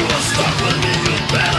You are stuck with me, you better.